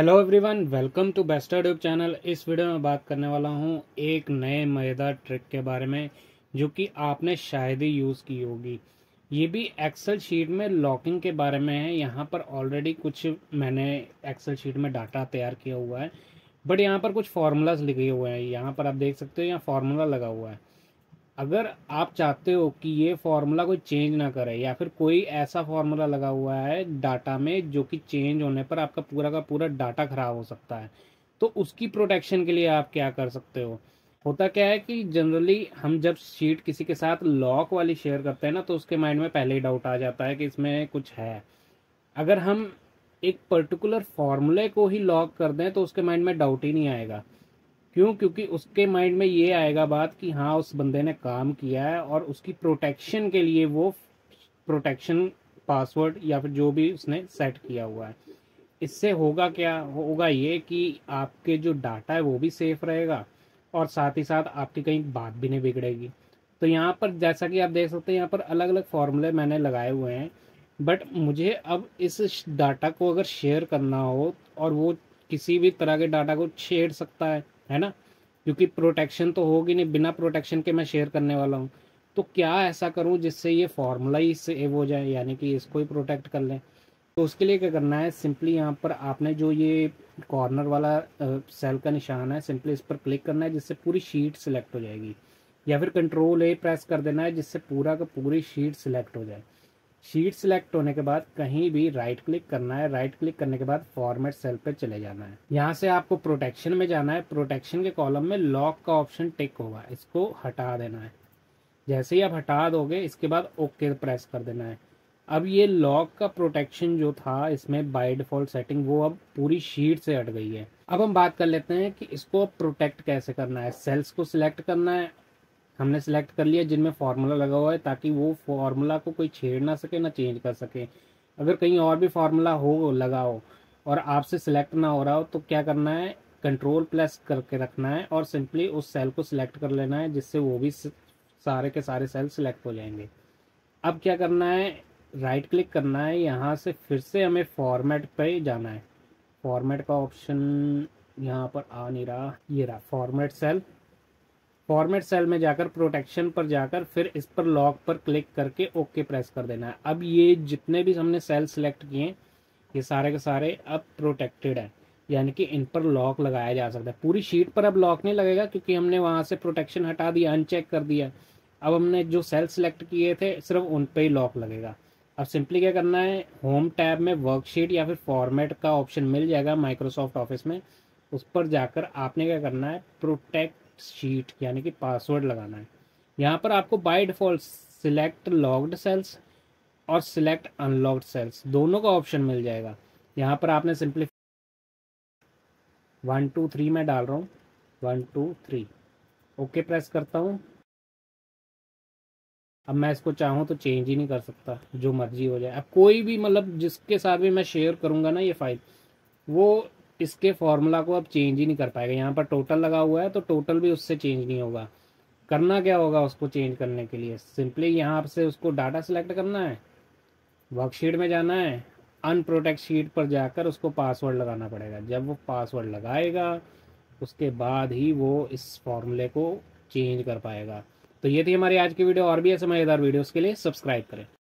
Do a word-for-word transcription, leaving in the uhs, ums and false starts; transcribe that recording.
Hello everyone, welcome to bested channel. इस video में बात करने वाला हूँ एक नए मज़ेदार ट्रिक के बारे में जो कि आपने शायद ही यूज़ की होगी। ये भी एक्सेल शीट में लॉकिंग के बारे में है। यहाँ पर ऑलरेडी कुछ मैंने एक्सेल शीट में डाटा तैयार किया हुआ है, बट यहाँ पर कुछ फार्मूलाज लिखे हुए हैं। यहाँ पर आप देख सकते हो यहाँ फार्मूला लगा हुआ है। अगर आप चाहते हो कि ये फार्मूला कोई चेंज ना करे या फिर कोई ऐसा फार्मूला लगा हुआ है डाटा में जो कि चेंज होने पर आपका पूरा का पूरा डाटा ख़राब हो सकता है, तो उसकी प्रोटेक्शन के लिए आप क्या कर सकते हो। होता क्या है कि जनरली हम जब शीट किसी के साथ लॉक वाली शेयर करते हैं ना, तो उसके माइंड में पहले ही डाउट आ जाता है कि इसमें कुछ है। अगर हम एक पर्टिकुलर फार्मूले को ही लॉक कर दें तो उसके माइंड में डाउट ही नहीं आएगा। क्यों? क्योंकि उसके माइंड में ये आएगा बात कि हाँ, उस बंदे ने काम किया है, और उसकी प्रोटेक्शन के लिए वो प्रोटेक्शन पासवर्ड या फिर जो भी उसने सेट किया हुआ है। इससे होगा क्या? होगा ये कि आपके जो डाटा है वो भी सेफ रहेगा और साथ ही साथ आपकी कहीं बात भी नहीं बिगड़ेगी। तो यहाँ पर जैसा कि आप देख सकते हैं यहाँ पर अलग अलग फार्मूले मैंने लगाए हुए हैं, बट मुझे अब इस डाटा को अगर शेयर करना हो और वो किसी भी तरह के डाटा को छेड़ सकता है है ना, क्योंकि प्रोटेक्शन तो होगी नहीं, बिना प्रोटेक्शन के मैं शेयर करने वाला हूँ, तो क्या ऐसा करूँ जिससे ये फार्मूला ही सेव हो जाए, यानी कि इसको ही प्रोटेक्ट कर लें। तो उसके लिए क्या करना है, सिंपली यहाँ पर आपने जो ये कॉर्नर वाला सेल का निशान है, सिंपली इस पर क्लिक करना है जिससे पूरी शीट सिलेक्ट हो जाएगी, या फिर कंट्रोल ए प्रेस कर देना है जिससे पूरा का पूरी शीट सिलेक्ट हो जाए। शीट सिलेक्ट होने के बाद कहीं भी राइट क्लिक करना है। राइट क्लिक करने के बाद फॉर्मेट सेल पे चले जाना है। यहाँ से आपको प्रोटेक्शन में जाना है। प्रोटेक्शन के कॉलम में लॉक का ऑप्शन टिक होगा, इसको हटा देना है। जैसे ही आप हटा दोगे इसके बाद ओके प्रेस कर देना है। अब ये लॉक का प्रोटेक्शन जो था इसमें बाय डिफॉल्ट सेटिंग, वो अब पूरी शीट से हट गई है। अब हम बात कर लेते हैं कि इसको प्रोटेक्ट कैसे करना है। सेल्स को सिलेक्ट करना है, हमने सिलेक्ट कर लिया जिनमें फार्मूला लगा हुआ है, ताकि वो फार्मूला को कोई छेड़ ना सके ना चेंज कर सके। अगर कहीं और भी फार्मूला हो लगा हो और आपसे सिलेक्ट ना हो रहा हो, तो क्या करना है, कंट्रोल प्लस करके रखना है और सिंपली उस सेल को सिलेक्ट कर लेना है जिससे वो भी सारे के सारे सेल सिलेक्ट हो जाएंगे। अब क्या करना है, राइट क्लिक करना है, यहाँ से फिर से हमें फॉर्मेट पर जाना है। फॉर्मेट का ऑप्शन यहाँ पर आ नहीं रहा, ये रहा फॉर्मेट सेल। फॉर्मेट सेल में जाकर प्रोटेक्शन पर जाकर फिर इस पर लॉक पर क्लिक करके ओके प्रेस कर देना है। अब ये जितने भी हमने सेल सिलेक्ट किए हैं ये सारे के सारे अब प्रोटेक्टेड है, यानी कि इन पर लॉक लगाया जा सकता है। पूरी शीट पर अब लॉक नहीं लगेगा क्योंकि हमने वहाँ से प्रोटेक्शन हटा दिया, अनचेक कर दिया। अब हमने जो सेल सिलेक्ट किए थे सिर्फ उन पर ही लॉक लगेगा। अब सिंपली क्या करना है, होम टैब में वर्कशीट या फिर फॉर्मेट का ऑप्शन मिल जाएगा माइक्रोसॉफ्ट ऑफिस में, उस पर जाकर आपने क्या करना है, प्रोटेक्ट शीट यानी कि पासवर्ड लगाना है। यहाँ पर आपको by default select locked cells और सिलेक्ट अनलॉक्ड सेल्स दोनों का ऑप्शन मिल जाएगा। यहाँ पर आपने सिंपली वन टू थ्री में डाल रहा हूँ, one two three okay press करता हूँ। अब मैं इसको चाहूँ तो चेंज ही नहीं कर सकता, जो मर्जी हो जाए। अब कोई भी मतलब जिसके साथ भी मैं शेयर करूँगा ना ये फाइल, वो इसके फॉर्मूला को अब चेंज ही नहीं कर पाएगा। यहाँ पर टोटल लगा हुआ है तो टोटल भी उससे चेंज नहीं होगा। करना क्या होगा उसको चेंज करने के लिए, सिंपली यहाँ से उसको डाटा सेलेक्ट करना है, वर्कशीट में जाना है, अनप्रोटेक्ट शीट पर जाकर उसको पासवर्ड लगाना पड़ेगा। जब वो पासवर्ड लगाएगा उसके बाद ही वो इस फॉर्मूले को चेंज कर पाएगा। तो ये थी हमारी आज की वीडियो। और भी ऐसे मज़ेदार वीडियोज़ के लिए सब्सक्राइब करें।